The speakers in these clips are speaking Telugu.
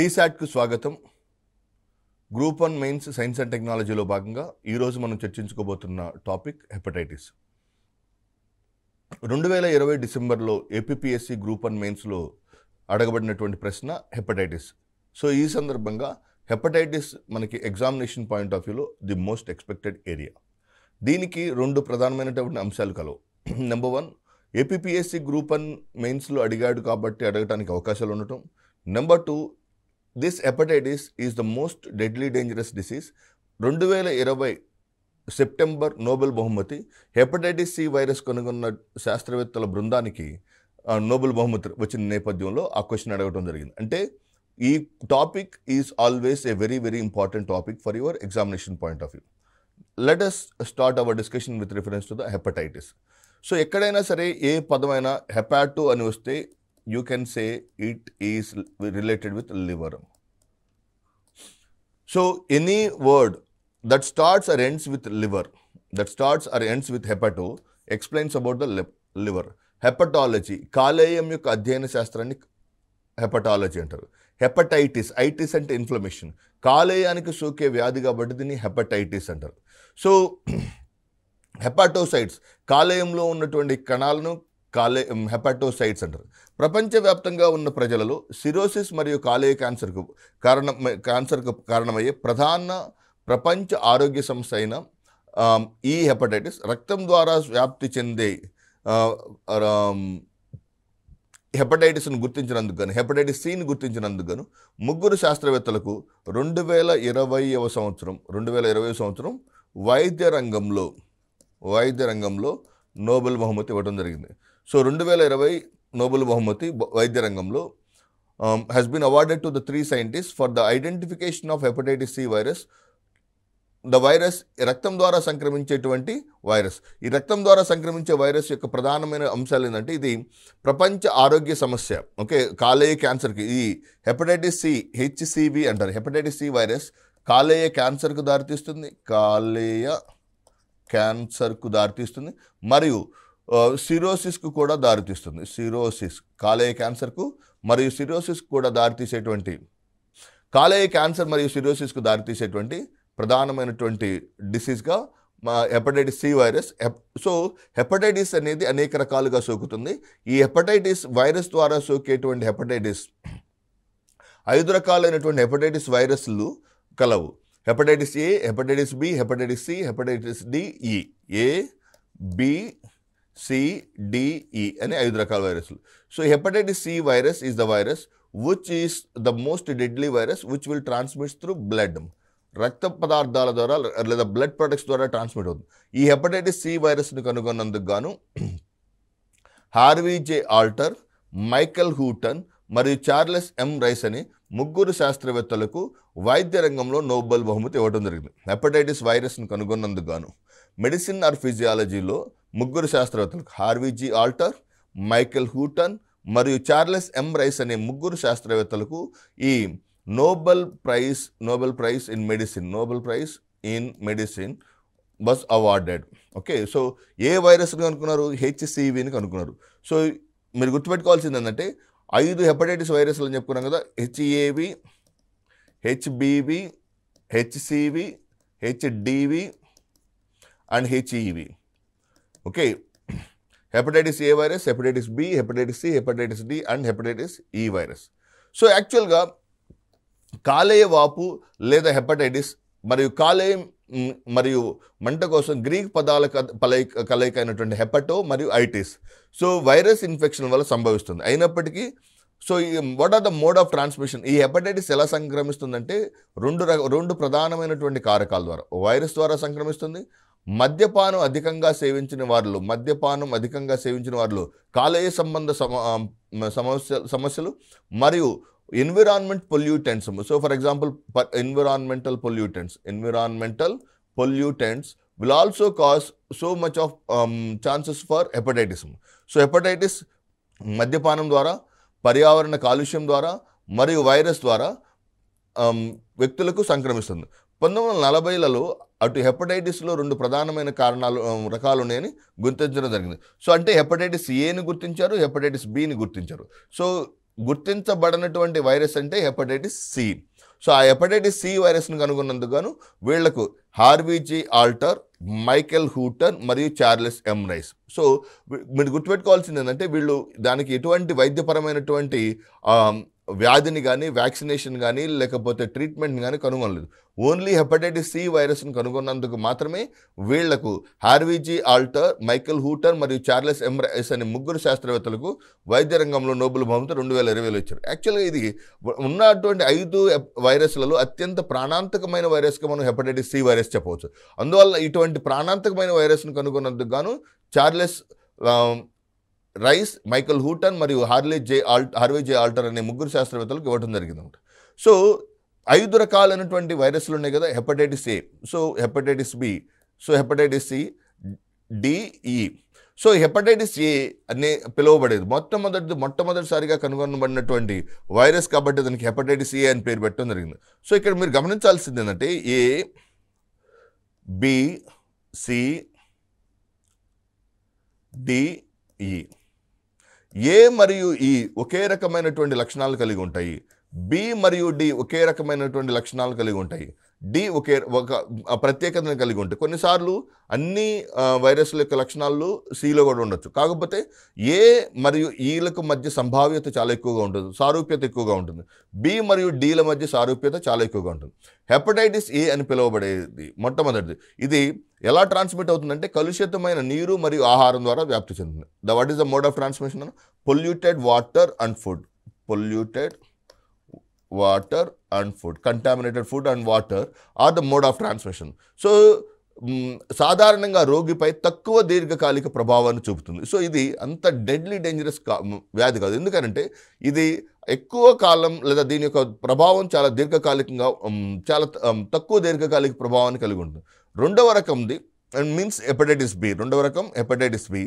టీశాట్కు స్వాగతం. గ్రూప్ 1 మెయిన్స్ సైన్స్ అండ్ టెక్నాలజీలో భాగంగా ఈరోజు మనం చర్చించుకోబోతున్న టాపిక్ హెపటైటిస్. 2020 డిసెంబర్లో APPSC గ్రూప్ 1 మెయిన్స్లో అడగబడినటువంటి ప్రశ్న హెపటైటిస్. సో ఈ సందర్భంగా హెపటైటిస్ మనకి ఎగ్జామినేషన్ పాయింట్ ఆఫ్ వ్యూలో ది మోస్ట్ ఎక్స్పెక్టెడ్ ఏరియా. దీనికి రెండు ప్రధానమైనటువంటి అంశాలు కలవు. నెంబర్ 1, APPSC గ్రూప్ 1 మెయిన్స్లో అడిగాడు కాబట్టి అడగటానికి అవకాశాలు ఉండటం. Number 2, this hepatitis is the most deadly dangerous disease. 2020 September Nobel బహుమతి హెపటైటిస్ సి వైరస్ కనుగొన్న శాస్త్రవేత్తల బృందానికి నోబెల్ బహుమతి వచ్చిన నేపథ్యంలో ఆ క్వశ్చన్ అడగడం జరిగింది. అంటే ఈ topic is always a very very important topic for your examination point of view. Let us start our discussion with reference to the hepatitis. So ఎక్కడైనా సరే ఏ పదమైనా హెపాటో అని వస్తే you can say it is related with liver. So any word that starts or ends with liver, that starts or ends with hepato, explains about the liver. Hepatology, కాలేయం యొక్క అధ్యయన శాస్త్రాన్ని హెపటాలజీ అంటారు. హెపటైటిస్, ఐటిస్ అంటే ఇన్ఫ్లమేషన్, కాలేయానికి సోకే వ్యాధి కాబట్టి దీన్ని హెపటైటిస్ అంటారు. సో హెపాటోసైట్స్, కాలేయంలో ఉన్నటువంటి కణాలను హెపాటోసైట్స్ అంటారు. ప్రపంచవ్యాప్తంగా ఉన్న ప్రజలలో సిరోసిస్ మరియు కాలేయ క్యాన్సర్కు కారణమయ్యే ప్రధాన ప్రపంచ ఆరోగ్య సంస్థ అయిన ఈ హెపటైటిస్ రక్తం ద్వారా వ్యాప్తి చెందే హెపటైటిస్ను గుర్తించినందుకు గాను, హెపటైటిస్ సిని గుర్తించినందుకు గాను 3 శాస్త్రవేత్తలకు 2020వ సంవత్సరం వైద్య రంగంలో నోబెల్ బహుమతి ఇవ్వడం జరిగింది. సో 2020 నోబెల్ బహుమతి వైద్య రంగంలో has been awarded to the 3 scientist for the identification of hepatitis C virus. The virus రక్తం ద్వారా సంక్రమించేటువంటి వైరస్. ఈ రక్తం ద్వారా సంక్రమించే వైరస్ యొక్క ప్రధానమైన అంశాలు ఏంటంటే ఇది ప్రపంచ ఆరోగ్య సమస్య. ఓకే, కాలేయ క్యాన్సర్కి ఈ హెపటైటిస్ సి, HCV అంటారు. హెపటైటిస్ సి వైరస్ కాలేయ క్యాన్సర్కు దారితీస్తుంది మరియు సిరోసిస్కు కూడా దారితీస్తుంది. కాలేయ క్యాన్సర్కు మరియు సిరోసిస్కు కూడా దారితీసేటువంటి, కాలేయ క్యాన్సర్ మరియు సిరోసిస్కు దారితీసేటువంటి ప్రధానమైనటువంటి డిసీజ్గా మా hepatitis C virus. So hepatitis అనేది అనేక రకాలుగా సోకుతుంది. ఈ హెపటైటిస్ వైరస్ ద్వారా సోకేటువంటి హెపటైటిస్ 5 రకాలైనటువంటి హెపటైటిస్ వైరస్లు కలవు. Hepatitis A, hepatitis B, hepatitis C, hepatitis D, E. A, B, C, D, E అనే 5 రకాల వైరస్లు. So hepatitis C virus is the virus which is the most deadly virus which will transmits through blood. రక్త పదార్థాల ద్వారా లేదా బ్లడ్ ప్రొడక్ట్స్ ద్వారా ట్రాన్స్మిట్ అవుతుంది. ఈ హెపటైటిస్ సి వైరస్ను కనుగొన్నందుకు గాను Harvey J. Alter, Michael Houghton మరియు చార్లెస్ M. రైస్ అనే 3 శాస్త్రవేత్తలకు వైద్య రంగంలో నోబెల్ బహుమతి ఇవ్వడం జరిగింది. హెపటైటిస్ వైరస్ను కనుగొన్నందుకు గాను మెడిసిన్ ఆర్ ఫిజియాలజీలో 3 శాస్త్రవేత్తలకు Harvey J. Alter, Michael Houghton మరియు చార్లెస్ M. రైస్ అనే 3 శాస్త్రవేత్తలకు ఈ Nobel prize in medicine was awarded. Okay, so ఏ వైరస్ని కనుక్కున్నారు? HCVని కనుక్కున్నారు. సో మీరు గుర్తుపెట్టుకోవాల్సింది ఏంటంటే 5 హెపటైటిస్ వైరస్లు అని చెప్పుకున్నాం కదా. HAV, HBV, HCV, HDV and HEV. Okay, hepatitis A virus, hepatitis B, hepatitis C, hepatitis D and hepatitis E virus. So యాక్చువల్గా కాలేయ వాపు లేదా హెపటైటిస్ మరియు కాలేయం మరియు మంట కోసం గ్రీక్ పదాల కలయిక అయినటువంటి హెపటో మరియు ఐటిస్ సో వైరస్ ఇన్ఫెక్షన్ వల్ల సంభవిస్తుంది. అయినప్పటికీ so what are the mode of transmission? ఈ హెపటైటిస్ ఎలా సంక్రమిస్తుందంటే రెండు ప్రధానమైనటువంటి కారకాల ద్వారా వైరస్ ద్వారా సంక్రమిస్తుంది. మద్యపానం అధికంగా సేవించిన వారిలో కాలేయ సంబంధ సమస్యలు మరియు environmental pollutants will also cause so much of chances for hepatitis. So hepatitis మద్యపానం ద్వారా, పర్యావరణ కాలుష్యం ద్వారా మరియు వైరస్ ద్వారా వ్యక్తులకు సంక్రమిస్తుంది. 1940లలో అటు హెపటైటిస్లో 2 ప్రధానమైన రకాలు ఉన్నాయని గుర్తించడం జరిగింది. సో అంటే హెపటైటిస్ Aని గుర్తించారు, హెపటైటిస్ Bని గుర్తించారు. సో గుర్తించబడనటువంటి వైరస్ అంటే హెపటైటిస్ సి. సో ఆ హెపటైటిస్ సి వైరస్ను కనుగొన్నందుకు వీళ్లకు Harvey J Alter, Michael Houghton మరియు చార్లెస్ ఎం రైస్. సో మీరు గుర్తుపెట్టుకోవాల్సింది ఏంటంటే వీళ్ళు దానికి ఎటువంటి వైద్యపరమైనటువంటి వ్యాధిని కానీ వ్యాక్సినేషన్ కానీ లేకపోతే ట్రీట్మెంట్ని కానీ కనుగొనలేదు. ఓన్లీ హెపటైటిస్ సి వైరస్ను కనుగొన్నందుకు మాత్రమే వీళ్లకు Harvey J Alter, Michael Houghton మరియు చార్లెస్ ఎం రైస్ అనే ముగ్గురు శాస్త్రవేత్తలకు వైద్య రంగంలో నోబెల్ బహుమతి 2020లో ఇచ్చారు. యాక్చువల్గా ఇది ఉన్నటువంటి 5 వైరస్లలో అత్యంత ప్రాణాంతకమైన వైరస్గా మనం హెపటైటిస్ సి వైరస్ చెప్పవచ్చు. అందువల్ల ఇటువంటి ప్రాణాంతకమైన వైరస్ను కనుగొన్నందుకు గాను చార్లెస్ రైస్, మైకెల్ హూటన్ మరియు హార్వీ జే ఆల్టర్ అనే ముగ్గురు శాస్త్రవేత్తలకు ఇవ్వడం జరిగిందనమాట. సో 5 రకాలైనటువంటి వైరస్లు ఉన్నాయి కదా, hepatitis A, so hepatitis B, so hepatitis C, D E. So hepatitis A అనే పిలువబడేది మొట్టమొదటిసారిగా కనుగొనబడినటువంటి వైరస్ కాబట్టి దానికి హెపటైటిస్ ఏ అని పేరు పెట్టడం జరిగింది. సో ఇక్కడ మీరు గమనించాల్సింది ఏంటంటే A, B, C, D, E. ఏ మరియు ఈ ఒకే రకమైనటువంటి లక్షణాలు కలిగి ఉంటాయి, బి మరియు డి ఒకే రకమైనటువంటి లక్షణాలు కలిగి ఉంటాయి, డి ఒక ప్రత్యేకతను కలిగి ఉంటాయి. కొన్నిసార్లు అన్ని వైరస్ల యొక్క లక్షణాలు సిలో కూడా ఉండొచ్చు, కాకపోతే ఏ మరియు ఈలకు మధ్య సంభావ్యత చాలా ఎక్కువగా ఉంటుంది, సారూప్యత ఎక్కువగా ఉంటుంది, బి మరియు డీల మధ్య సారూప్యత చాలా ఎక్కువగా ఉంటుంది. హెపటైటిస్ ఏ అని పిలువబడేది మొట్టమొదటిది. ఇది ఎలా ట్రాన్స్మిట్ అవుతుందంటే కలుషితమైన నీరు మరియు ఆహారం ద్వారా వ్యాప్తి చెందుతుంది. What is the mode of transmission? Polluted water and food, polluted water and food, contaminated food and water are the mode of transmission. So సాధారణంగా రోగిపై తక్కువ దీర్ఘకాలిక ప్రభావాన్ని చూపుతుంది. సో ఇది అంత డెడ్లీ డేంజరస్ వ్యాధి కాదు, ఎందుకంటే ఇది ఎక్కువ కాలం లేదా దీని యొక్క ప్రభావం చాలా దీర్ఘకాలికంగా చాలా తక్కువ దీర్ఘకాలిక ప్రభావాన్ని కలిగి ఉంటుంది. రెండవ రకంది మీన్స్ హెపటైటిస్ బి. రెండవ రకం హెపటైటిస్ బి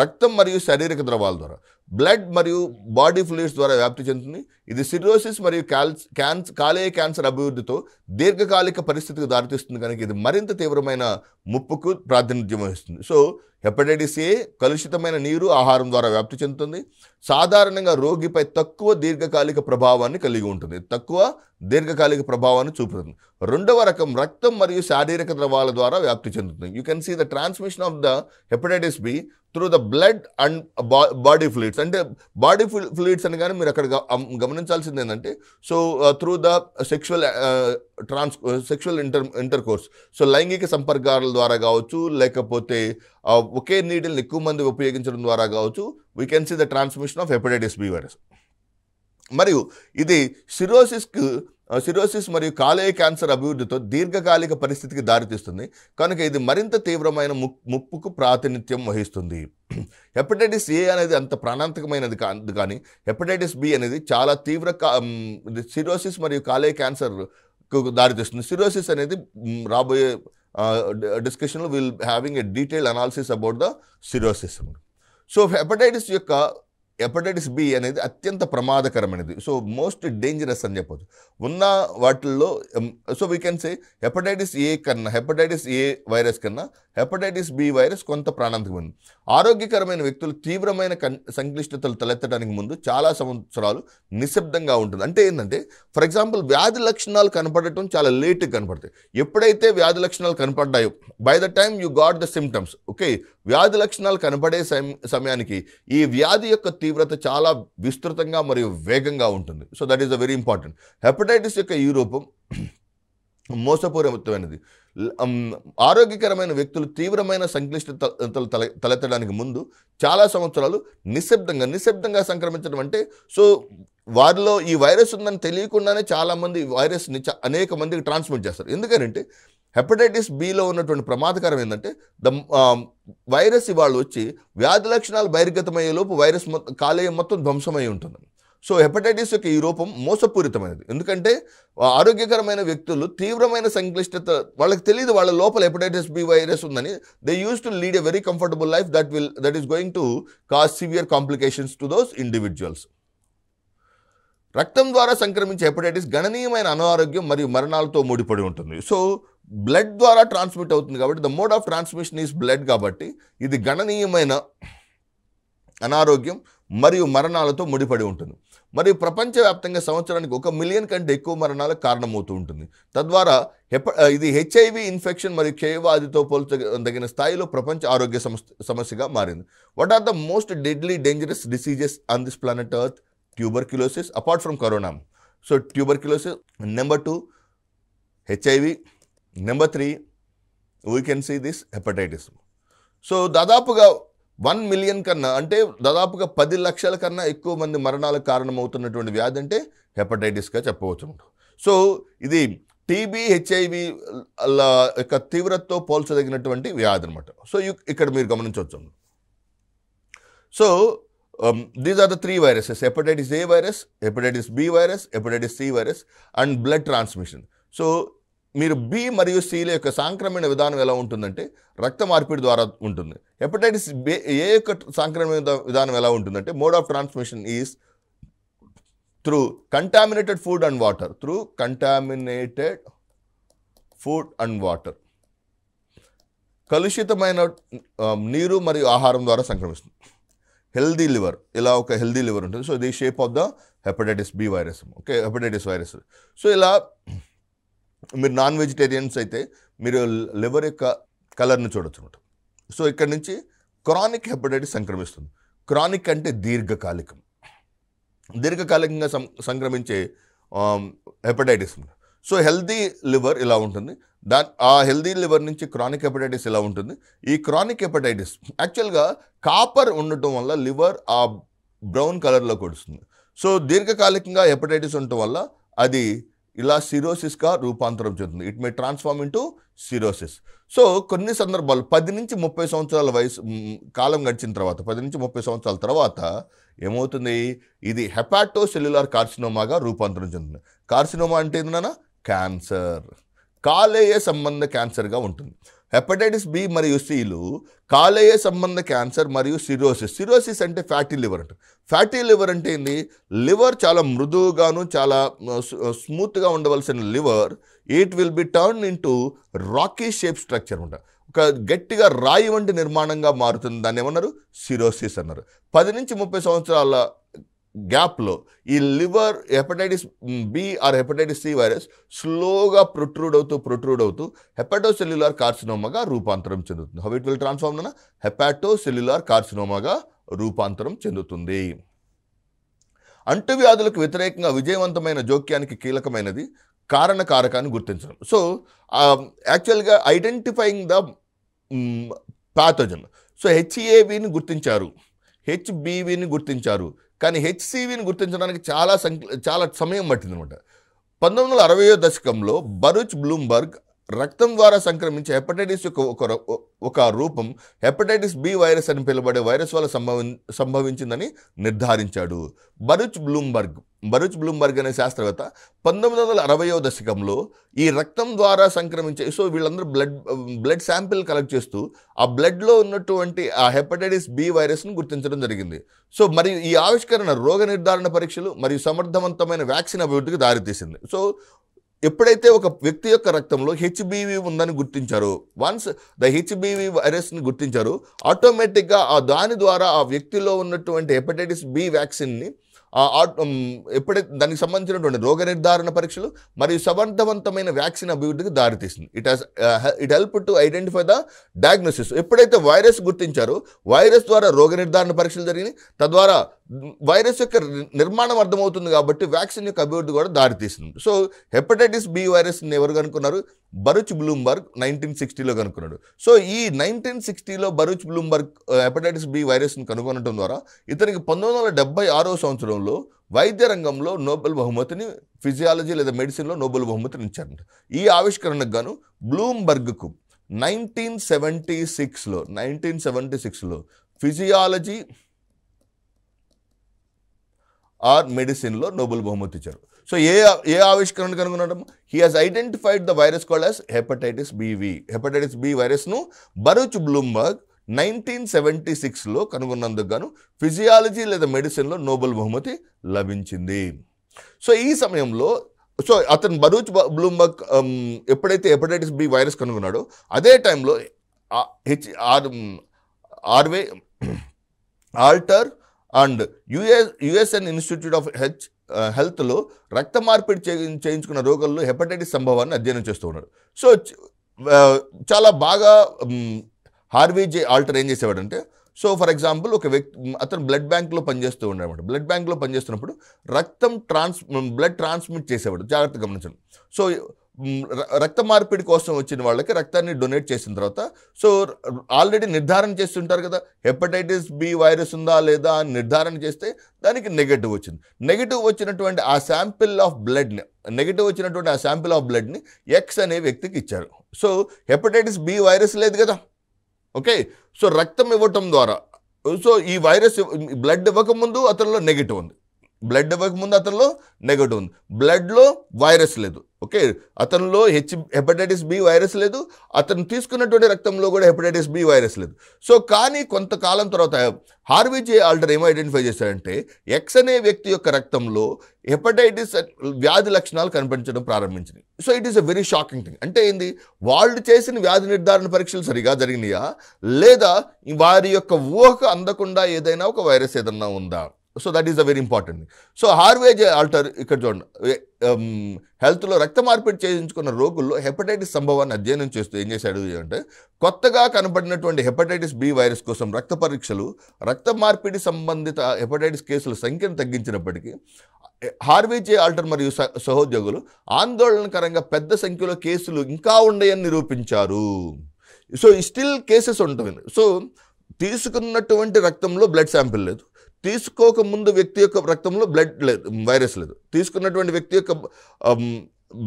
రక్తం మరియు శారీరక ద్రవాల ద్వారా, బ్లడ్ మరియు బాడీ ఫ్లూయిడ్స్ ద్వారా వ్యాప్తి చెందుతుంది. ఇది సిరోసిస్ మరియు కాలేయ క్యాన్సర్ అభివృద్ధితో దీర్ఘకాలిక పరిస్థితికి దారితీస్తుంది కనుక ఇది మరింత తీవ్రమైన ముప్పుకు ప్రాతినిధ్యం వహిస్తుంది. సో హెపటైటిస్ ఏ కలుషితమైన నీరు, ఆహారం ద్వారా వ్యాప్తి చెందుతుంది. సాధారణంగా రోగిపై తక్కువ దీర్ఘకాలిక ప్రభావాన్ని కలిగి ఉంటుంది, తక్కువ దీర్ఘకాలిక ప్రభావాన్ని చూపుతుంది. రెండవ రకం రక్తం మరియు శారీరక ద్రవాల ద్వారా వ్యాప్తి చెందుతుంది. You can see the transmission of the hepatitis B through the blood and body fluids. అంటే బాడీ ఫ్లూయిడ్స్ అని కానీ మీరు అక్కడ గమనించాల్సింది ఏంటంటే so through the sexual intercourse, so లైంగిక సంపర్కాల ద్వారా కావచ్చు, లేకపోతే ఒకే నీటిని ఎక్కువ మంది ఉపయోగించడం ద్వారా కావచ్చు. We can see the transmission of hepatitis B virus. మరియు ఇది సిరోసిస్ మరియు కాలేయ క్యాన్సర్ అభివృద్ధితో దీర్ఘకాలిక పరిస్థితికి దారితీస్తుంది కనుక ఇది మరింత తీవ్రమైన ముప్పుకు ప్రాతినిధ్యం వహిస్తుంది. హెపటైటిస్ ఏ అనేది అంత ప్రాణాంతకమైనది కాదు, కానీ హెపటైటిస్ బి అనేది చాలా తీవ్ర సిరోసిస్ మరియు కాలేయ క్యాన్సర్కు దారితీస్తుంది. సిరోసిస్ అనేది రాబోయే డిస్కషన్లో will having a detailed analysis about the cirrhosis. So hepatitis B అనేది అత్యంత ప్రమాదకరమైనది, సో మోస్ట్ డేంజరస్ అని చెప్పవచ్చు ఉన్న వాటిల్లో. So we can say hepatitis A virus కన్నా హెపటైటిస్ బి వైరస్ కొంత ప్రాణాంతకమైనది. ఆరోగ్యకరమైన వ్యక్తులు తీవ్రమైన సంక్లిష్టతలు తలెత్తడానికి ముందు చాలా సంవత్సరాలు నిశ్శబ్దంగా ఉంటుంది. అంటే ఏంటంటే ఫర్ ఎగ్జాంపుల్ వ్యాధి లక్షణాలు కనపడటం చాలా లేట్గా కనపడతాయి. ఎప్పుడైతే వ్యాధి లక్షణాలు కనపడ్డాయో by the time you got the symptoms, okay, వ్యాధి లక్షణాలు కనపడే సమయానికి ఈ వ్యాధి యొక్క తీవ్రత చాలా విస్తృతంగా మరియు వేగంగా ఉంటుంది. So that is a very important. Hepatitis యొక్క ఈ రూపం మోసపూరితమైనది. ఆరోగ్యకరమైన వ్యక్తులు తీవ్రమైన సంక్లిష్టతలు తలెత్తడానికి ముందు చాలా సంవత్సరాలు నిశ్శబ్దంగా సంక్రమించడం అంటే సో వారిలో ఈ వైరస్ ఉందని తెలియకుండానే చాలామంది వైరస్ని అనేక మందికి ట్రాన్స్మిట్ చేస్తారు. ఎందుకంటే హెపటైటిస్ బిలో ఉన్నటువంటి ప్రమాదకరం ఏంటంటే వైరస్ ఇవాళ వచ్చి వ్యాధి లక్షణాలు బహిర్గతమయ్యేలోపు వైరస్ కాలేయం మొత్తం ధ్వంసమై ఉంటుంది. సో హెపటైటిస్ యొక్క ఈ రూపం మోసపూరితమైనది, ఎందుకంటే ఆరోగ్యకరమైన వ్యక్తులు తీవ్రమైన సంక్లిష్టత వాళ్ళకి తెలియదు, వాళ్ళ లోపల హెపటైటిస్ బి వైరస్ ఉందని. They use to lead a very comfortable life that is going to cause severe complications to those individuals. రక్తం ద్వారా సంక్రమించే హెపటైటిస్ గణనీయమైన అనారోగ్యం మరియు మరణాలతో ముడిపడి ఉంటుంది. సో బ్లడ్ ద్వారా ట్రాన్స్మిట్ అవుతుంది కాబట్టి the mode of transmission is blood, కాబట్టి ఇది గణనీయమైన అనారోగ్యం మరియు మరణాలతో ముడిపడి ఉంటుంది. మరియు ప్రపంచవ్యాప్తంగా సంవత్సరానికి 1 మిలియన్ కంటే ఎక్కువ మరణాలకు కారణమవుతూ ఉంటుంది. తద్వారా ఇది హెచ్ఐవి ఇన్ఫెక్షన్ మరియు క్షయవ్యాధితో పోల్చదగిన స్థాయిలో ప్రపంచ ఆరోగ్య సమస్యగా మారింది. What are the most deadly dangerous diseases on this planet earth? Tuberculosis apart from corona. So tuberculosis, number 2 HIV, number 3 we can see this hepatitis. So దాదాపుగా 1 మిలియన్ కన్నా అంటే దాదాపుగా 10 లక్షల కన్నా ఎక్కువ మంది మరణాలకు కారణమవుతున్నటువంటి వ్యాధి అంటే హెపటైటిస్గా చెప్పవచ్చు. సో ఇది టీబీ హెచ్ఐవి యొక్క తీవ్రతతో పోల్చదగినటువంటి వ్యాధి అనమాట. సో ఇక్కడ మీరు గమనించవచ్చు. So these are the 3 viruses: hepatitis A virus, hepatitis B virus, hepatitis C virus and blood transmission. So మీరు బి మరియు సిల యొక్క సాంక్రమణ విధానం ఎలా ఉంటుందంటే రక్త మార్పిడి ద్వారా ఉంటుంది. హెపటైటిస్ ఏ యొక్క సాంక్రమణ విధానం ఎలా ఉంటుందంటే mode of transmission is through contaminated food and water, through contaminated food and water. కలుషితమైన నీరు మరియు ఆహారం ద్వారా సంక్రమిస్తుంది. హెల్దీ లివర్, ఇలా ఒక హెల్దీ లివర్ ఉంటుంది. So the shape of the hepatitis B virus, okay, hepatitis virus. So ఇలా మీరు నాన్ వెజిటేరియన్స్ అయితే మీరు లివర్ యొక్క కలర్ని చూడొచ్చు అనమాట. సో ఇక్కడ నుంచి క్రానిక్ హెపటైటిస్ సంక్రమిస్తుంది. క్రానిక్ అంటే దీర్ఘకాలికం, దీర్ఘకాలికంగా సంక్రమించే హెపటైటిస్. సో హెల్దీ లివర్ ఇలా ఉంటుంది, ఆ హెల్దీ లివర్ నుంచి క్రానిక్ హెపటైటిస్ ఇలా ఉంటుంది. ఈ క్రానిక్ హెపటైటిస్ యాక్చువల్గా కాపర్ ఉండటం వల్ల లివర్ ఆ బ్రౌన్ కలర్లో కొడుతుంది. సో దీర్ఘకాలికంగా హెపటైటిస్ ఉండటం వల్ల అది ఇలా సిరోసిస్గా రూపాంతరం చెందుతుంది. It may transform into cirrhosis. So కొన్ని సందర్భాలు 10 నుంచి 30 సంవత్సరాల వయసు కాలం గడిచిన తర్వాత 10 నుంచి 30 సంవత్సరాల తర్వాత ఏమవుతుంది, ఇది హెపాటో సెల్యులార్ కార్సినోమాగా రూపాంతరం చెందుతుంది. కార్సినోమా అంటే ఏంటన్నా క్యాన్సర్, కాలేయ సంబంధ క్యాన్సర్గా ఉంటుంది. హెపటైటిస్ బి మరియు సిలు కాలేయ సంబంధ క్యాన్సర్ మరియు సిరోసిస్. సిరోసిస్ అంటే ఫ్యాటీ లివర్ అంట. ఫ్యాటీ లివర్ అంటే ఏంది, లివర్ చాలా మృదువుగాను చాలా స్మూత్గా ఉండవలసిన liver it will be turn into rocky shape structure అంట. ఒక గట్టిగా రాయి వంటి నిర్మాణంగా మారుతుంది. దాన్ని ఏమన్నారు, సిరోసిస్ అన్నారు. 10 నుంచి 30 సంవత్సరాల గ్యాప్లో ఈ liver hepatitis B or hepatitis C virus స్లోగా ప్రొట్రూడ్ అవుతూ హెపాటో సెల్యులార్ కార్సినోమాగా రూపాంతరం చెందుతుంది. హౌ ఇట్ విల్ ట్రాన్స్ఫార్మ్ అన్న హెపాటో సెల్యులార్ కార్సినోమాగా రూపాంతరం చెందుతుంది. అంటువ్యాధులకు వ్యతిరేకంగా విజయవంతమైన జోక్యానికి కీలకమైనది కారణకారకాన్ని గుర్తించడం. సో యాక్చువల్గా ఐడెంటిఫైయింగ్ ద ప్యాథోజన్. సో హెచ్ఏవిని గుర్తించారు, హెచ్బివిని గుర్తించారు, కానీ హెచ్సివిని గుర్తించడానికి చాలా సమయం పట్టింది అనమాట. 1960వ దశకంలో బరూచ్ బ్లూంబర్గ్ రక్తం ద్వారా సంక్రమించే హెపటైటిస్ యొక్క ఒక రూపం హెపటైటిస్ బి వైరస్ అని పిలువబడే వైరస్ వల్ల సంభవించిందని నిర్ధారించాడు. బరూచ్ బ్లూంబర్గ్ అనే శాస్త్రవేత్త 1960వ దశకంలో ఈ రక్తం ద్వారా సంక్రమించే, సో వీళ్ళందరూ బ్లడ్ శాంపిల్ కలెక్ట్ చేస్తూ ఆ బ్లడ్లో ఉన్నటువంటి ఆ హెపటైటిస్ బి వైరస్ను గుర్తించడం జరిగింది. సో మరియు ఈ ఆవిష్కరణ రోగ నిర్ధారణ పరీక్షలు మరియు సమర్థవంతమైన వ్యాక్సిన్ అభివృద్ధికి దారితీసింది. సో ఎప్పుడైతే ఒక వ్యక్తి యొక్క రక్తంలో హెచ్బివి ఉందని గుర్తించారో, వన్స్ ద హెచ్బివి వైరస్ని గుర్తించారు, ఆటోమేటిక్గా ఆ దాని ద్వారా ఆ వ్యక్తిలో ఉన్నటువంటి హెపటైటిస్ బి వ్యాక్సిన్ని ఎప్పుడైతే దానికి సంబంధించినటువంటి రోగ నిర్ధారణ పరీక్షలు మరియు సమర్థవంతమైన వ్యాక్సిన్ అభివృద్ధికి దారితీసింది. It help to identify the diagnosis. ఎప్పుడైతే వైరస్ గుర్తించారో వైరస్ ద్వారా రోగ నిర్ధారణ పరీక్షలు జరిగినాయి, తద్వారా వైరస్ యొక్క నిర్మాణం అర్థమవుతుంది కాబట్టి వ్యాక్సిన్ యొక్క అభివృద్ధి కూడా దారితీసింది. సో హెపటైటిస్ బి వైరస్ని ఎవరు కనుక్కున్నారు, బరూచ్ బ్లూంబర్గ్ 1960లో కనుక్కున్నాడు. సో ఈ 1960లో బరూచ్ బ్లూంబర్గ్ హెపటైటిస్ బి వైరస్ని కనుగొనడం ద్వారా ఇతనికి 1976వ సంవత్సరంలో వైద్య రంగంలో నోబెల్ బహుమతిని, ఫిజియాలజీ లేదా మెడిసిన్లో నోబెల్ బహుమతిని ఇచ్చారంట. ఈ ఆవిష్కరణకు గాను బ్లూంబర్గ్కు 1976లో ఫిజియాలజీ ఆర్ మెడిసిన్లో నోబెల్ బహుమతి ఇచ్చారు. సో ఏ ఆవిష్కరణ కనుగొనడం, he has identified the virus called as hepatitis BV. Hepatitis B వైరస్ను బరూచ్ బ్లూంబర్గ్ 1976లో కనుగొన్నందుకు గాను ఫిజియాలజీ లేదా మెడిసిన్లో నోబెల్ బహుమతి లభించింది. సో ఈ సమయంలో సో అతను బరూచ్ బ్లూంబర్గ్ ఎప్పుడైతే హెపటైటిస్ బి వైరస్ కనుగొన్నాడో అదే టైంలో Harvey Alter And USN Institute of Health లో రక్త మార్పిడి చేయించుకున్న రోగుల్లో హెపటైటిస్ సంభవాన్ని అధ్యయనం చేస్తున్నారు. సో చాలా బాగా హార్వీ జే ఆల్టర్ ఏం చేసేవాడంటే, సో ఫర్ ఎగ్జాంపుల్ ఒక వ్యక్తి అతను బ్లడ్ బ్యాంక్లో పనిచేస్తూ ఉన్నాడనమాట. బ్లడ్ బ్యాంక్లో పనిచేస్తున్నప్పుడు రక్తం బ్లడ్ ట్రాన్స్మిట్ చేసేవాడు. జాగ్రత్తగా గమనించండి. సో రక్త మార్పిడి కోసం వచ్చిన వాళ్ళకి రక్తాన్ని డొనేట్ చేసిన తర్వాత, సో ఆల్రెడీ నిర్ధారణ చేస్తుంటారు కదా, హెపటైటిస్ బి వైరస్ ఉందా లేదా అని నిర్ధారణ చేస్తే దానికి నెగటివ్ వచ్చింది. నెగటివ్ వచ్చినటువంటి ఆ శాంపిల్ ఆఫ్ బ్లడ్ని ఎక్స్ అనే వ్యక్తికి ఇచ్చారు. సో హెపటైటిస్ బి వైరస్ లేదు కదా, ఓకే. సో రక్తం ఇవ్వటం ద్వారా, సో ఈ వైరస్ బ్లడ్ ఇవ్వకముందు అతనిలో నెగటివ్ ఉంది, బ్లడ్లో వైరస్ లేదు, ఓకే. అతనిలో హెపటైటిస్ బి వైరస్ లేదు, అతను తీసుకున్నటువంటి రక్తంలో కూడా హెపటైటిస్ బి వైరస్ లేదు. సో కానీ కొంతకాలం తర్వాత హార్వీ జే ఆల్టర్ ఏమో ఐడెంటిఫై చేశారంటే, ఎక్స్ అనే వ్యక్తి యొక్క రక్తంలో హెపటైటిస్ వ్యాధి లక్షణాలు కనిపించడం ప్రారంభించింది. So it is a very shocking thing. అంటే ఏంది, వాళ్ళు చేసిన వ్యాధి నిర్ధారణ పరీక్షలు సరిగా జరిగినాయా లేదా, వారి యొక్క ఊహకు అందకుండా ఏదైనా ఒక వైరస్ ఏదన్నా ఉందా. So that is a very important. So Harvey J Alter ఇక్కడ చూడండి, హెల్త్లో రక్త మార్పిడి చేయించుకున్న రోగుల్లో హెపటైటిస్ సంభవాన్ని అధ్యయనం చేస్తూ ఏం చేశాడు అంటే, కొత్తగా కనబడినటువంటి హెపటైటిస్ బి వైరస్ కోసం రక్త పరీక్షలు, రక్త మార్పిడి సంబంధిత హెపటైటిస్ కేసుల సంఖ్యను తగ్గించినప్పటికీ హార్వీ జే ఆల్టర్ మరియు సహోద్యోగులు ఆందోళనకరంగా పెద్ద సంఖ్యలో కేసులు ఇంకా ఉన్నాయని నిరూపించారు. సో స్టిల్ కేసెస్ ఉంటుంది. సో తీసుకున్నటువంటి రక్తంలో బ్లడ్ శాంపిల్ లేదు, తీసుకోకముందు వ్యక్తి యొక్క రక్తంలో బ్లడ్ లేదు, వైరస్ లేదు, తీసుకున్నటువంటి వ్యక్తి యొక్క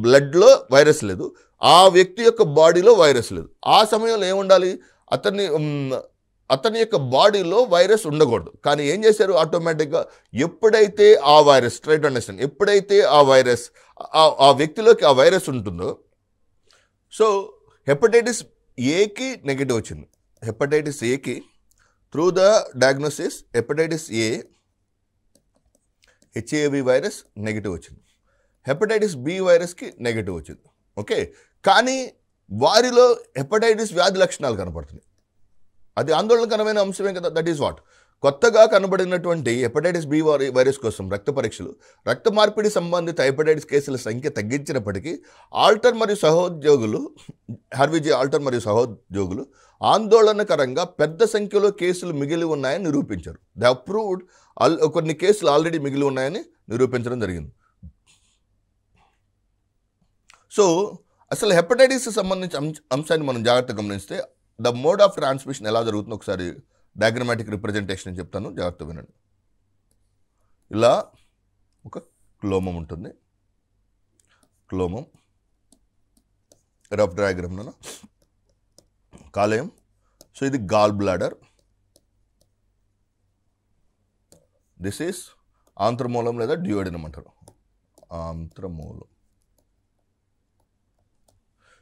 బ్లడ్లో వైరస్ లేదు, ఆ వ్యక్తి యొక్క బాడీలో వైరస్ లేదు. ఆ సమయంలో ఏముండాలి, అతని యొక్క బాడీలో వైరస్ ఉండకూడదు. కానీ ఏం చేశారు, ఆటోమేటిక్గా ఎప్పుడైతే ఆ వైరస్ ఆ వ్యక్తిలోకి ఆ వైరస్ ఉంటుందో, సో హెపటైటిస్ ఏకి నెగిటివ్ వచ్చింది. హెపటైటిస్ ఏకి through the diagnosis hepatitis A HAV virus negative వచ్చింది, హెపటైటిస్ బి వైరస్కి నెగిటివ్ వచ్చింది, ఓకే. కానీ వారిలో హెపటైటిస్ వ్యాధి లక్షణాలు కనపడుతున్నాయి. అది ఆందోళనకరమైన అంశమే కదా. దట్ ఈస్ వాట్, కొత్తగా కనబడినటువంటి హెపటైటిస్ బి వైరస్ కోసం రక్త పరీక్షలు, రక్త మార్పిడి సంబంధిత హెపటైటిస్ కేసుల సంఖ్య తగ్గించినప్పటికీ హార్వీ జే ఆల్టర్ మరియు సహోద్యోగులు ఆందోళనకరంగా పెద్ద సంఖ్యలో కేసులు మిగిలి ఉన్నాయని నిరూపించారు. దే అప్రూవ్డ్ కొన్ని కేసులు ఆల్రెడీ మిగిలి ఉన్నాయని నిరూపించడం జరిగింది. సో అసలు హెపటైటిస్ సంబంధించిన అంశాన్ని మనం జాగ్రత్తగా గమనిస్తే, ద మోడ్ ఆఫ్ ట్రాన్స్మిషన్ ఎలా జరుగుతుందో ఒకసారి డయాగ్రమాటిక్ రిప్రజెంటేషన్ అని చెప్తాను, జాగ్రత్త వినండి. ఇలా ఒక క్లోమం ఉంటుంది, క్లోమం రఫ్ డయాగ్రామ్లో కాలేయం. సో ఇది గాల్ బ్లాడర్, దిస్ ఈస్ ఆంత్రమూలం లేదా డ్యూయోడెనం అంటారు, ఆంత్రమూలం.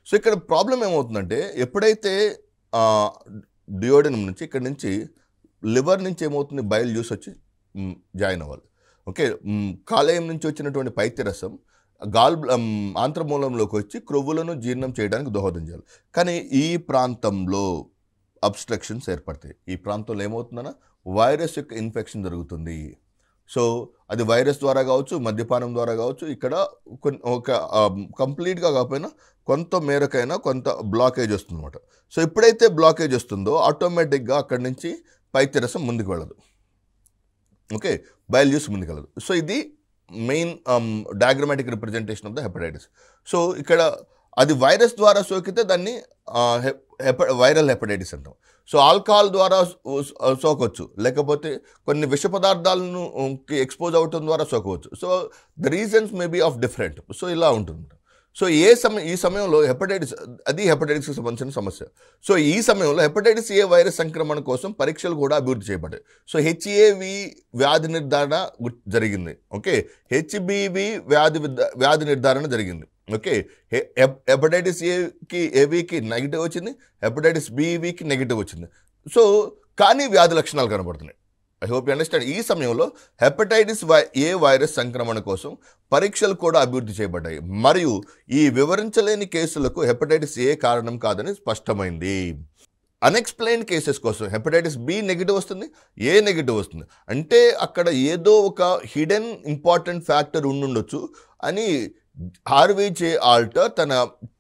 సో ఇక్కడ ప్రాబ్లం ఏమవుతుందంటే, ఎప్పుడైతే డ్యూయోడెనం నుంచి ఇక్కడ నుంచి లివర్ నుంచి ఏమవుతుంది, బైల్ జ్యూస్ వచ్చి జాయిన్ అవ్వాలి, ఓకే. కాలేయం నుంచి వచ్చినటువంటి పైత్యరసం ఆంత్రమూలంలోకి వచ్చి క్రొవ్వులను జీర్ణం చేయడానికి దోహదం చేయాలి. కానీ ఈ ప్రాంతంలో అబ్స్ట్రక్షన్స్ ఏర్పడతాయి. ఈ ప్రాంతంలో ఏమవుతుందన్నా వైరస్ యొక్క ఇన్ఫెక్షన్ జరుగుతుంది. సో అది వైరస్ ద్వారా కావచ్చు, మద్యపానం ద్వారా కావచ్చు, ఇక్కడ ఒక కంప్లీట్గా కాకపోయినా కొంత మేరకైనా కొంత బ్లాకేజ్ వస్తుందన్నమాట. సో ఎప్పుడైతే బ్లాకేజ్ వస్తుందో ఆటోమేటిక్గా అక్కడి నుంచి పైత్యరసం ముందుకు వెళ్ళదు, ఓకే, బైల్ జ్యూస్ ముందుకు వెళ్ళదు. సో ఇది main diagrammatic representation of the hepatitis. So ఇక్కడ అది వైరస్ ద్వారా సోకితే దాన్ని వైరల్ హెపటైటిస్ అంటాం. సో ఆల్కహాల్ ద్వారా సోకవచ్చు, లేకపోతే కొన్ని విష పదార్థాలను ఎక్స్పోజ్ అవటం ద్వారా సోకవచ్చు. So the reasons may be of different. So ఇలా ఉంటుంది. సో ఈ సమయంలో హెపటైటిస్కి సంబంధించిన సమస్య. సో ఈ సమయంలో హెపటైటిస్ ఏ వైరస్ సంక్రమణ కోసం పరీక్షలు కూడా అభివృద్ధి చేయబడ్డాయి. సో హెచ్ఏవి వ్యాధి నిర్ధారణ జరిగింది, ఓకే. హెచ్బివి వ్యాధి నిర్ధారణ జరిగింది, ఓకే. హెపటైటిస్ ఏవికి నెగిటివ్ వచ్చింది, హెపటైటిస్ బివికి నెగిటివ్ వచ్చింది. సో కానీ వ్యాధి లక్షణాలు కనబడుతున్నాయి. I hope you understand. ఈ సమయంలో హెపటైటిస్ ఏ వైరస్ సంక్రమణ కోసం పరీక్షలు కూడా అభివృద్ధి చేయబడ్డాయి, మరియు ఈ వివరించలేని కేసులకు హెపటైటిస్ ఏ కారణం కాదని స్పష్టమైంది. unexplained cases kosam hepatitis B negative vastundi, A negative vastundi ante akkada edo oka hidden important factor unnundochu ani Harvey J. Alter tana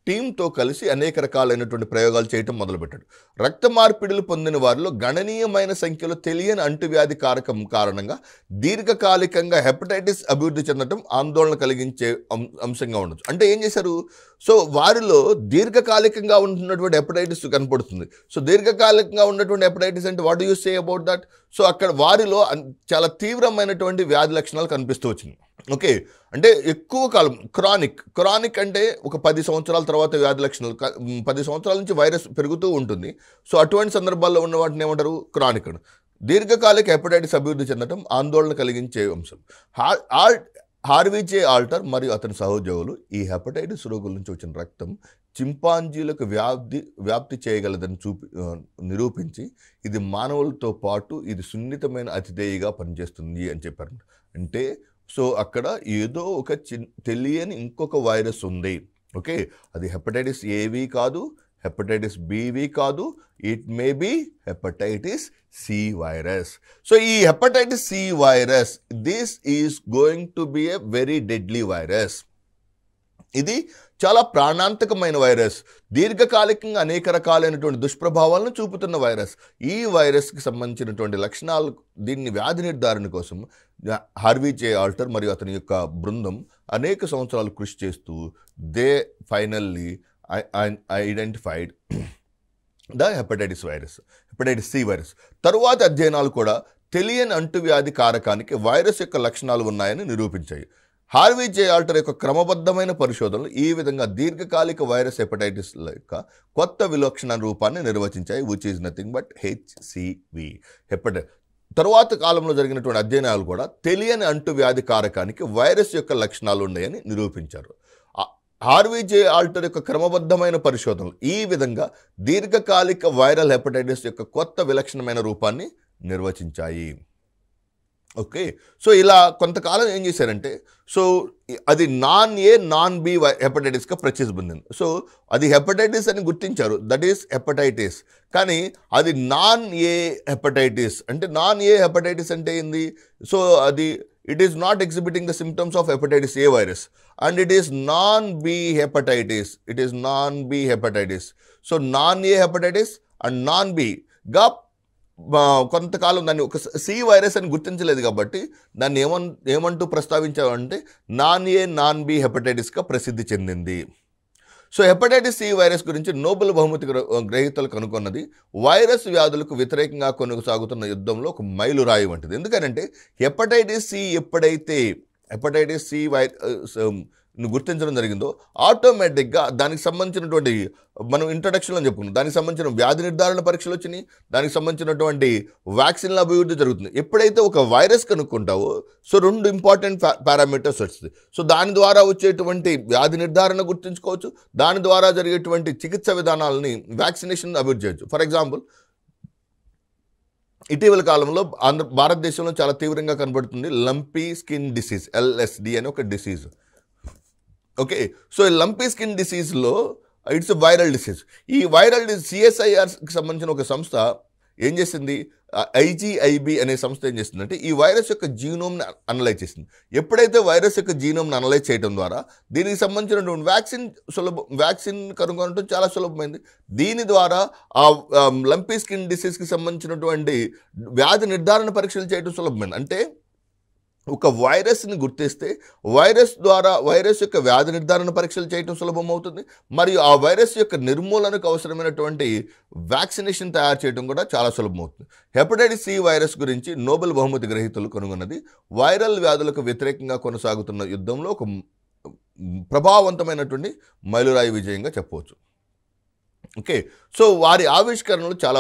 team tho kalisi అనేక రకాలైనటువంటి ప్రయోగాలు చేయడం మొదలుపెట్టాడు. రక్త మార్పిడిలు పొందిన వారిలో గణనీయమైన సంఖ్యలో తెలియని అంటువ్యాధి కారకం కారణంగా దీర్ఘకాలికంగా హెపటైటిస్ అభివృద్ధి చెందడం ఆందోళన కలిగించే అంశంగా ఉండొచ్చు. అంటే ఏం చేశారు? సో వారిలో దీర్ఘకాలికంగా ఉన్నటువంటి హెపటైటిస్ కనబడుతుంది. సో దీర్ఘకాలికంగా ఉన్నటువంటి హెపటైటిస్ అంటే what do you say about that? So అక్కడ వారిలో చాలా తీవ్రమైనటువంటి వ్యాధి లక్షణాలు కనిపిస్తూ వచ్చింది. ఓకే, అంటే ఎక్కువ కాలం క్రానిక్ అంటే ఒక 10 సంవత్సరాల తర్వాత వ్యాధి లక్షణాలు, 10 సంవత్సరాల నుంచి వైరస్ పెరుగుతూ ఉంటుంది. సో అటువంటి సందర్భాల్లో ఉన్న వాటిని ఏమంటారు? క్రానిక్. దీర్ఘకాలిక హెపటైటిస్ అభివృద్ధి చెందడం ఆందోళన కలిగించే అంశం. హార్వీ జే ఆల్టర్ మరియు అతని సహోద్యోగులు ఈ హెపటైటిస్ రోగుల నుంచి వచ్చిన రక్తం చింపాంజీలకు వ్యాప్తి చేయగలదని నిరూపించి ఇది మానవులతో పాటు ఇది సున్నితమైన అతిథేయిగా పనిచేస్తుంది అని చెప్పారు. అంటే సో అక్కడ ఏదో ఒక తెలియని ఇంకొక వైరస్ ఉంది. ఓకే, అది హెపటైటిస్ ఏవి కాదు, హెపటైటిస్ బివి కాదు, it may be hepatitis C virus. So ఈ hepatitis C virus, this is going to be a very deadly virus. ఇది చాలా ప్రాణాంతకమైన వైరస్, దీర్ఘకాలికంగా అనేక రకాలైనటువంటి దుష్ప్రభావాలను చూపుతున్న వైరస్. ఈ వైరస్కి సంబంధించినటువంటి లక్షణాలు దీన్ని వ్యాధి నిర్ధారణ కోసం హార్వీ జే ఆల్టర్ మరియు అతని యొక్క బృందం అనేక సంవత్సరాలు కృషి చేస్తూ they finally identified the hepatitis virus, hepatitis C virus. తరువాత అధ్యయనాలు కూడా తెలియని అంటువ్యాధి కారకానికి వైరస్ యొక్క లక్షణాలు ఉన్నాయని నిరూపించాయి. హార్వీ జే ఆల్టర్ యొక్క క్రమబద్ధమైన పరిశోధనలు ఈ విధంగా దీర్ఘకాలిక వైరస్ హెపటైటిస్ యొక్క కొత్త విలక్షణ రూపాన్ని నిర్వచించాయి, which is nothing but HCV. తరువాత కాలంలో జరిగినటువంటి అధ్యయనాలు కూడా తెలియని అంటువ్యాధి కారకానికి వైరస్ యొక్క లక్షణాలు ఉన్నాయని నిరూపించారు. హార్వీ జే ఆల్టర్ యొక్క క్రమబద్ధమైన పరిశోధనలు ఈ విధంగా దీర్ఘకాలిక వైరల్ హెపటైటిస్ యొక్క కొత్త విలక్షణమైన రూపాన్ని నిర్వచించాయి. ఓకే, సో ఇలా కొంతకాలం ఏం చేశారంటే సో అది నాన్ ఏ నాన్ బి హెపటైటిస్గా ప్రతిస్పందింది. సో అది హెపటైటిస్ అని గుర్తించారు, దట్ ఈస్ హెపటైటిస్. కానీ అది నాన్ ఏ హెపటైటిస్ అంటే ఏంది? సో అది it is not exhibiting the symptoms of hepatitis A virus and it is non B hepatitis. So non A hepatitis and non బిగా కొంతకాలం దాన్ని ఒక సి వైరస్ అని గుర్తించలేదు కాబట్టి దాన్ని ఏమంటూ ప్రస్తావించామంటే నాన్ ఏ నాన్ బి హెపటైటిస్గా ప్రసిద్ధి చెందింది. సో హెపటైటిస్ సి వైరస్ గురించి నోబెల్ బహుమతి గ్రహీతలు కనుగొన్నది వైరస్ వ్యాధులకు వ్యతిరేకంగా కొనసాగుతున్న యుద్ధంలో ఒక మైలురాయి వంటిది. ఎందుకంటే హెపటైటిస్ సి వైరస్ గుర్తించడం జరిగిందో ఆటోమేటిక్గా దానికి సంబంధించినటువంటి మనం ఇంట్రడక్షన్లో చెప్పుకున్నాం, దానికి సంబంధించిన వ్యాధి నిర్ధారణ పరీక్షలు వచ్చినాయి, దానికి సంబంధించినటువంటి వ్యాక్సిన్ల అభివృద్ధి జరుగుతుంది. ఎప్పుడైతే ఒక వైరస్ కనుక్కుంటావో సో 2 ఇంపార్టెంట్ పారామీటర్స్ వస్తుంది. సో దాని ద్వారా వచ్చేటువంటి వ్యాధి నిర్ధారణ గుర్తుంచుకోవచ్చు, దాని ద్వారా జరిగేటువంటి చికిత్స విధానాలని వ్యాక్సినేషన్ అభివృద్ధి చేయవచ్చు. ఫర్ ఎగ్జాంపుల్, ఇటీవల కాలంలో భారతదేశంలో చాలా తీవ్రంగా కనబడుతుంది లంపీ స్కిన్ డిసీజ్, LSD అనే ఒక disease. Okay, so lumpy skin డిసీజ్లో ఇట్స్ వైరల్ డిసీజ్. ఈ వైరల్ డిసీజ్ CSIRకి సంబంధించిన ఒక సంస్థ ఏం చేసింది, IGIB అనే సంస్థ ఏం చేస్తుందంటే ఈ వైరస్ యొక్క జీనోమ్ని అనలైజ్ చేసింది. ఎప్పుడైతే వైరస్ యొక్క జీనోమ్ని అనలైజ్ చేయడం ద్వారా దీనికి సంబంధించినటువంటి వ్యాక్సిన్ కనుగొనడం చాలా సులభమైంది. దీని ద్వారా ఆ లంపీ స్కిన్ డిసీజ్కి సంబంధించినటువంటి వ్యాధి నిర్ధారణ పరీక్షలు చేయడం సులభమైంది. అంటే ఒక వైరస్ని గుర్తిస్తే వైరస్ ద్వారా వైరస్ యొక్క వ్యాధి నిర్ధారణ పరీక్షలు చేయడం సులభం అవుతుంది, మరియు ఆ వైరస్ యొక్క నిర్మూలనకు అవసరమైనటువంటి వ్యాక్సినేషన్ తయారు చేయడం కూడా చాలా సులభం అవుతుంది. హెపటైటిస్ సి వైరస్ గురించి నోబెల్ బహుమతి గ్రహీతలు కనుగొన్నది వైరల్ వ్యాధులకు వ్యతిరేకంగా కొనసాగుతున్న యుద్ధంలో ఒక ప్రభావవంతమైనటువంటి మైలురాయి విజయంగా చెప్పవచ్చు. ఓకే, సో వారి ఆవిష్కరణలు చాలా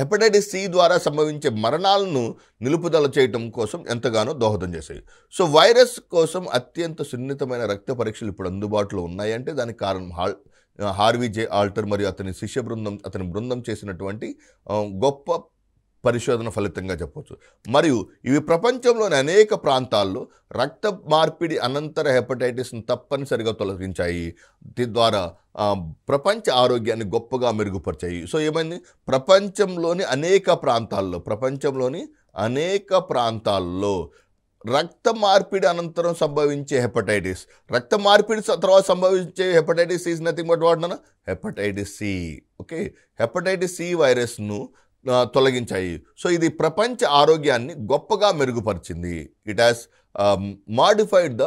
హెపటైటిస్ సి ద్వారా సంభవించే మరణాలను నిలుపుదల చేయడం కోసం ఎంతగానో దోహదం చేశాయి. సో వైరస్ కోసం అత్యంత సున్నితమైన రక్త పరీక్షలు ఇప్పుడు అందుబాటులో ఉన్నాయంటే దానికి కారణం హార్వీ జే ఆల్టర్ మరియు అతని బృందం చేసినటువంటి గొప్ప పరిశోధన ఫలితంగా చెప్పొచ్చు. మరియు ఇవి ప్రపంచంలోని అనేక ప్రాంతాల్లో రక్త మార్పిడి అనంతర హెపటైటిస్ను తప్పనిసరిగా తొలగించాయి. తద్వారా ప్రపంచ ఆరోగ్యాన్ని గొప్పగా మెరుగుపరిచాయి. సో ఏమైంది, ప్రపంచంలోని అనేక ప్రాంతాల్లో రక్త మార్పిడి అనంతరం సంభవించే హెపటైటిస్, రక్త మార్పిడి తర్వాత సంభవించే hepatitis is nothing but what అన్న hepatitis C. Okay, hepatitis C వైరస్ను తొలగించాయి. సో ఇది ప్రపంచ ఆరోగ్యాన్ని గొప్పగా మెరుగుపరిచింది. It has modified the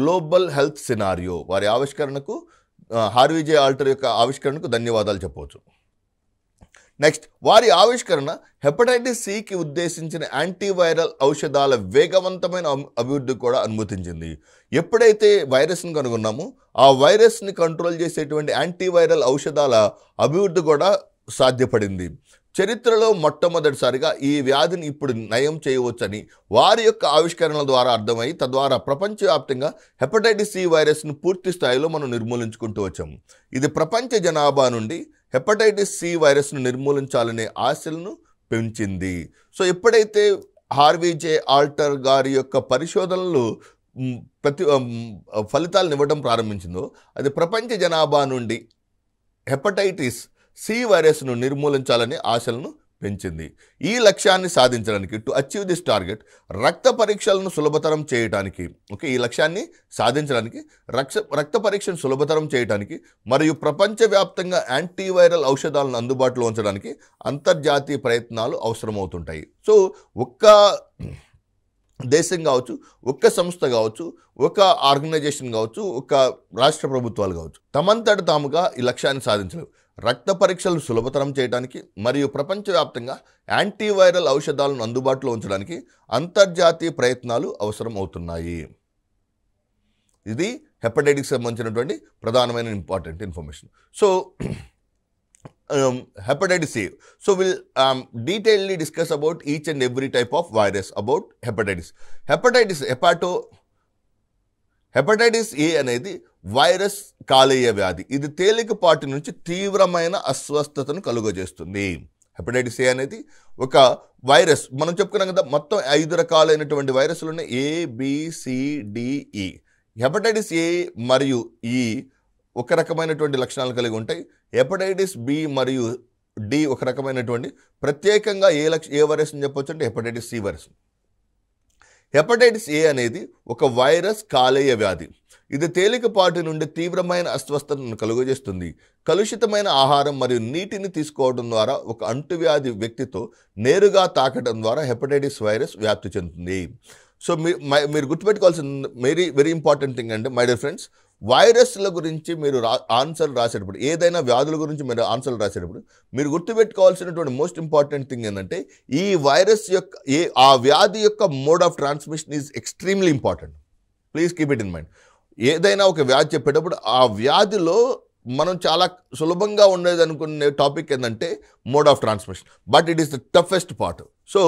global health scenario. వారి ఆవిష్కరణకు, హార్వీ జే ఆల్టర్ యొక్క ఆవిష్కరణకు ధన్యవాదాలు చెప్పవచ్చు. నెక్స్ట్, వారి ఆవిష్కరణ హెపటైటిస్ సికి ఉద్దేశించిన యాంటీవైరల్ ఔషధాల వేగవంతమైన అభివృద్ధి కూడా అనుమతించింది. ఎప్పుడైతే వైరస్ని కనుగొన్నామో ఆ వైరస్ని కంట్రోల్ చేసేటువంటి యాంటీవైరల్ ఔషధాల అభివృద్ధి కూడా సాధ్యపడింది. చరిత్రలో మొట్టమొదటిసారిగా ఈ వ్యాధిని ఇప్పుడు నయం చేయవచ్చని వారి యొక్క ఆవిష్కరణల ద్వారా అర్థమై, తద్వారా ప్రపంచవ్యాప్తంగా హెపటైటిస్ సి వైరస్ను పూర్తి స్థాయిలో మనం నిర్మూలించుకుంటూ వచ్చాము. ఇది ప్రపంచ జనాభా నుండి హెపటైటిస్ సి వైరస్ను నిర్మూలించాలనే ఆశలను పెంచింది. సో ఎప్పుడైతే హార్వీ జే ఆల్టర్ గారి యొక్క పరిశోధనలు ఫలితాలను ఇవ్వడం ప్రారంభించిందో, అది ప్రపంచ జనాభా నుండి హెపటైటిస్ సి వైరస్ను నిర్మూలించాలనే ఆశలను పెంచింది. ఈ లక్ష్యాన్ని సాధించడానికి, టు అచీవ్ దిస్ టార్గెట్, రక్త పరీక్షలను సులభతరం చేయడానికి, ఓకే, ఈ లక్ష్యాన్ని సాధించడానికి రక్త పరీక్షను సులభతరం చేయడానికి మరియు ప్రపంచవ్యాప్తంగా యాంటీవైరల్ ఔషధాలను అందుబాటులో ఉంచడానికి అంతర్జాతీయ ప్రయత్నాలు అవసరమవుతుంటాయి. సో ఒక్క దేశం కావచ్చు, ఒక్క సంస్థ కావచ్చు, ఒక ఆర్గనైజేషన్ కావచ్చు, ఒక రాష్ట్ర ప్రభుత్వాలు కావచ్చు, తమంతట తాముగా ఈ లక్ష్యాన్ని సాధించలేవు. రక్త పరీక్షలు సులభతరం చేయడానికి మరియు ప్రపంచవ్యాప్తంగా యాంటీవైరల్ ఔషధాలను అందుబాటులో ఉంచడానికి అంతర్జాతీయ ప్రయత్నాలు అవసరం అవుతున్నాయి. ఇది హెపటైటిస్కి సంబంధించినటువంటి ప్రధానమైన important information. So hepatitis A. So we'll detailedly discuss about each and every type of virus about hepatitis. Hepatitis A అనేది వైరస్ కాలేయ వ్యాధి. ఇది తేలికపాటి నుంచి తీవ్రమైన అస్వస్థతను కలుగజేస్తుంది. హెపటైటిస్ ఏ అనేది ఒక వైరస్. మనం చెప్పుకున్నాం కదా, మొత్తం 5 రకాలైనటువంటి వైరస్లు ఉన్నాయి, ABCDE. హెపటైటిస్ A మరియు E ఒక రకమైనటువంటి లక్షణాలు కలిగి ఉంటాయి. హెపటైటిస్ బి మరియు డి ఒక రకమైనటువంటి, ప్రత్యేకంగా ఏ వైరస్ అని చెప్పొచ్చు అంటే hepatitis C virus. Hepatitis A అనేది ఒక వైరస్ కాలేయ వ్యాధి. ఇది తేలికపాటి నుండి తీవ్రమైన అస్వస్థతను కలుగజేస్తుంది. కలుషితమైన ఆహారం మరియు నీటిని తీసుకోవడం ద్వారా ఒక అంటువ్యాధి వ్యక్తితో నేరుగా తాకడం ద్వారా హెపటైటిస్ వైరస్ వ్యాప్తి చెందుతుంది. సో మీరు గుర్తుపెట్టుకోవాల్సిన వెరీ ఇంపార్టెంట్ థింగ్ అంటే, మై డియర్ ఫ్రెండ్స్, వైరస్ల గురించి మీరు ఆన్సర్లు రాసేటప్పుడు, ఏదైనా వ్యాధుల గురించి మీరు ఆన్సర్లు రాసేటప్పుడు మీరు గుర్తుపెట్టుకోవాల్సినటువంటి మోస్ట్ ఇంపార్టెంట్ థింగ్ ఏంటంటే, ఈ వైరస్ యొక్క ఆ వ్యాధి యొక్క mode of transmission is extremely important. Please keep it in mind. ఏదైనా ఒక వ్యాధి చెప్పేటప్పుడు ఆ వ్యాధిలో మనం చాలా సులభంగా ఉండేది అనుకునే టాపిక్ ఏంటంటే mode of transmission, but it is the toughest part. So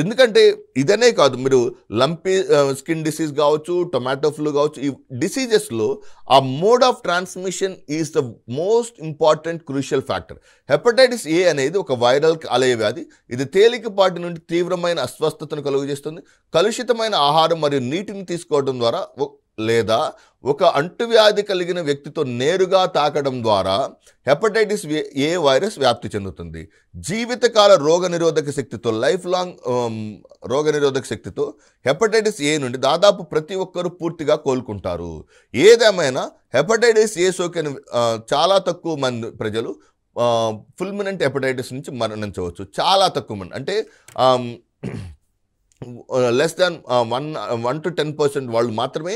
ఎందుకంటే ఇదనే కాదు, మీరు లంపీ స్కిన్ డిసీజ్ కావచ్చు, టొమాటో ఫ్లూ కావచ్చు, ఈ డిసీజెస్లో ఆ mode of transmission is the most important crucial factor. Hepatitis A అనేది ఒక వైరల్ కాలేయ వ్యాధి. ఇది తేలికపాటి నుండి తీవ్రమైన అస్వస్థతను కలుగజేస్తుంది. కలుషితమైన ఆహారం మరియు నీటిని తీసుకోవడం ద్వారా లేదా ఒక అంటువ్యాధి కలిగిన వ్యక్తితో నేరుగా తాకడం ద్వారా హెపటైటిస్ ఏ వైరస్ వ్యాప్తి చెందుతుంది. జీవితకాల రోగనిరోధక శక్తితో హెపటైటిస్ ఏ నుండి దాదాపు ప్రతి ఒక్కరూ పూర్తిగా కోలుకుంటారు. ఏదేమైనా హెపటైటిస్ ఏ సోకిన చాలా తక్కువ మంది ప్రజలు ఫుల్మినెంట్ హెపటైటిస్ నుంచి మరణించవచ్చు. చాలా తక్కువ మంది, అంటే లెస్ దాన్ 1 to 10% వాళ్ళు మాత్రమే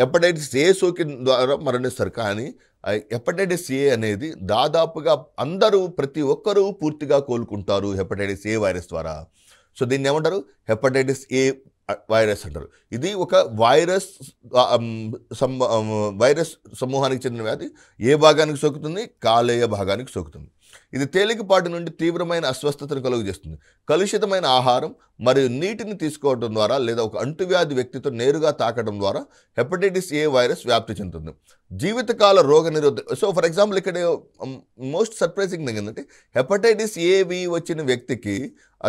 హెపటైటిస్ ఏ సోకి ద్వారా మరణిస్తారు. కానీ హెపటైటిస్ ఏ అనేది దాదాపుగా అందరూ, ప్రతి ఒక్కరూ పూర్తిగా కోలుకుంటారు హెపటైటిస్ ఏ వైరస్ ద్వారా. సో దీన్ని ఏమంటారు, హెపటైటిస్ ఏ వైరస్ అంటారు. ఇది ఒక వైరస్ సమూహానికి చెందిన వ్యాధి. ఏ భాగానికి సోకుతుంది? కాలేయ భాగానికి సోకుతుంది. ఇది తేలికపాటి నుండి తీవ్రమైన అస్వస్థతను కలుగజేస్తుంది. కలుషితమైన ఆహారం మరియు నీటిని తీసుకోవడం ద్వారా లేదా ఒక అంటువ్యాధి వ్యక్తితో నేరుగా తాకడం ద్వారా హెపటైటిస్ A వైరస్ వ్యాప్తి చెందుతుంది. జీవితకాల రోగనిరోధక సో ఫర్ ఎగ్జాంపుల్ ఇక్కడ మోస్ట్ సర్ప్రైజింగ్ థింగ్ ఏంటంటే హెపటైటిస్ AB వచ్చిన వ్యక్తికి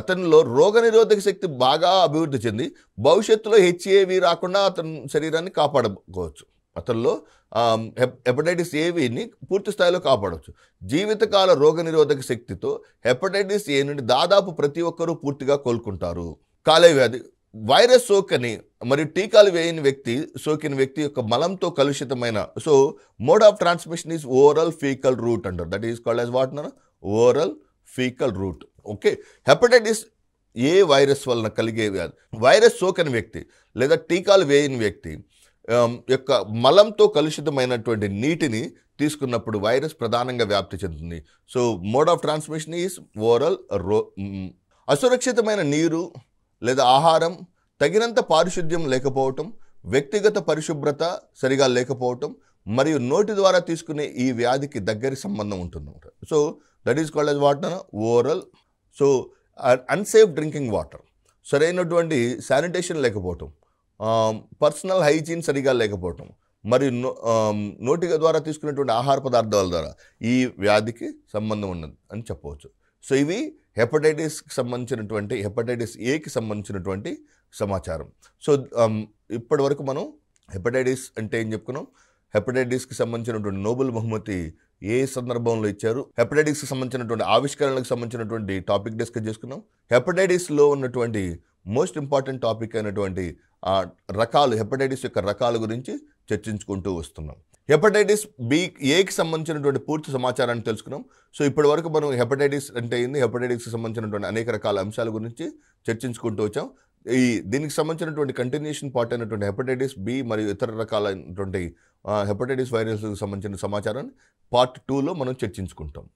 అతనిలో రోగనిరోధక శక్తి బాగా అభివృద్ధి చెంది భవిష్యత్తులో HAV రాకుండా అతని శరీరాన్ని కాపాడుకోవచ్చు. అతనిలో హెపటైటిస్ ABని పూర్తి స్థాయిలో కాపాడవచ్చు. జీవితకాల రోగనిరోధక శక్తితో హెపటైటిస్ A నుండి దాదాపు ప్రతి ఒక్కరూ పూర్తిగా కోలుకుంటారు. కాలేవ్యాధి వైరస్ సోకని మరియు టీకాలు వేయని వ్యక్తి సోకిన వ్యక్తి యొక్క మలంతో కలుషితమైన so mode of transmission is oral faecal route అంటారు. That is called as what అన్నారు oral faecal route. Okay hepatitis A virus వలన కలిగే వ్యాధి వైరస్ సోకని వ్యక్తి లేదా టీకాలు వేయని వ్యక్తి యొక్క మలంతో కలుషితమైనటువంటి నీటిని తీసుకున్నప్పుడు వైరస్ ప్రధానంగా వ్యాప్తి చెందుతుంది. So mode of transmission is oral అసురక్షితమైన నీరు లేదా ఆహారం తగినంత పారిశుద్ధ్యం లేకపోవటం వ్యక్తిగత పరిశుభ్రత సరిగా లేకపోవటం మరియు నోటి ద్వారా తీసుకునే ఈ వ్యాధికి దగ్గరి సంబంధం ఉంటుందన్నమాట. So that is called as water oral so unsafe drinking water సరైనటువంటి శానిటేషన్ లేకపోవటం పర్సనల్ హైజీన్ సరిగా లేకపోవటం మరియు నోటి ద్వారా తీసుకునేటువంటి ఆహార పదార్థాల ద్వారా ఈ వ్యాధికి సంబంధం ఉన్నది అని చెప్పవచ్చు. సో ఇవి హెపటైటిస్కి సంబంధించినటువంటి హెపటైటిస్ Aకి సంబంధించినటువంటి సమాచారం. సో ఇప్పటి వరకు మనం హెపటైటిస్ అంటే ఏం చెప్పుకున్నాం, హెపటైటిస్కి సంబంధించినటువంటి నోబెల్ బహుమతి ఏ సందర్భంలో ఇచ్చారు, హెపటైటిస్కి సంబంధించినటువంటి ఆవిష్కరణలకు సంబంధించినటువంటి టాపిక్ డిస్కస్ చేసుకున్నాం, హెపటైటిస్లో ఉన్నటువంటి మోస్ట్ ఇంపార్టెంట్ టాపిక్ అయినటువంటి రకాలు హెపటైటిస్ యొక్క రకాల గురించి చర్చించుకుంటూ వస్తున్నాం. హెపటైటిస్ Aకి సంబంధించినటువంటి పూర్తి సమాచారాన్ని తెలుసుకున్నాం. సో ఇప్పటి వరకు మనం హెపటైటిస్ అంటే ఏంది, హెపటైటిస్కి సంబంధించినటువంటి అనేక రకాల అంశాల గురించి చర్చించుకుంటూ వచ్చాం. ఈ దీనికి సంబంధించినటువంటి కంటిన్యూషన్ పార్ట్ అయినటువంటి హెపటైటిస్ B మరియు ఇతర రకాలైనటువంటి హెపటైటిస్ వైరస్కు సంబంధించిన సమాచారాన్ని పార్ట్ 2లో మనం చర్చించుకుంటాం.